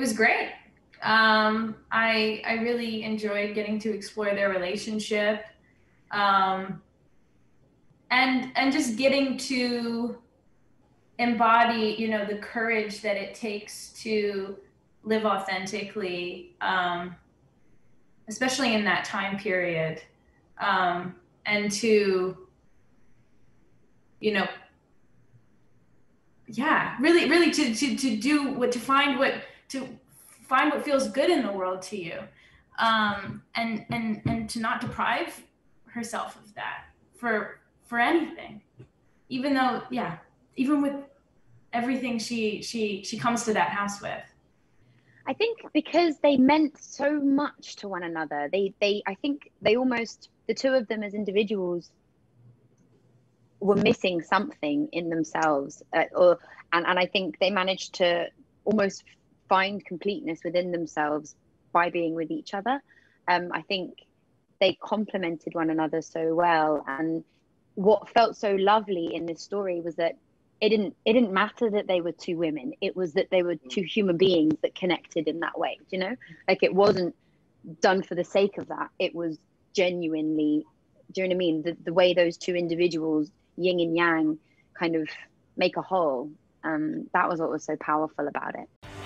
It was great. I really enjoyed getting to explore their relationship, and just getting to embody, you know, the courage that it takes to live authentically, especially in that time period, and to, you know, yeah, really to do what, to find what feels good in the world to you, and to not deprive herself of that for anything, even though, yeah, even with everything she comes to that house with. I think because they meant so much to one another, I think they almost, the two of them as individuals, were missing something in themselves, and I think they managed to almost find completeness within themselves by being with each other. I think they complemented one another so well, and what felt so lovely in this story was that it didn't matter that they were two women. It was that they were two human beings that connected in that way, you know, like it wasn't done for the sake of that. It was genuinely, do you know what I mean, the way those two individuals, yin and yang, kind of make a whole. That was what was so powerful about it.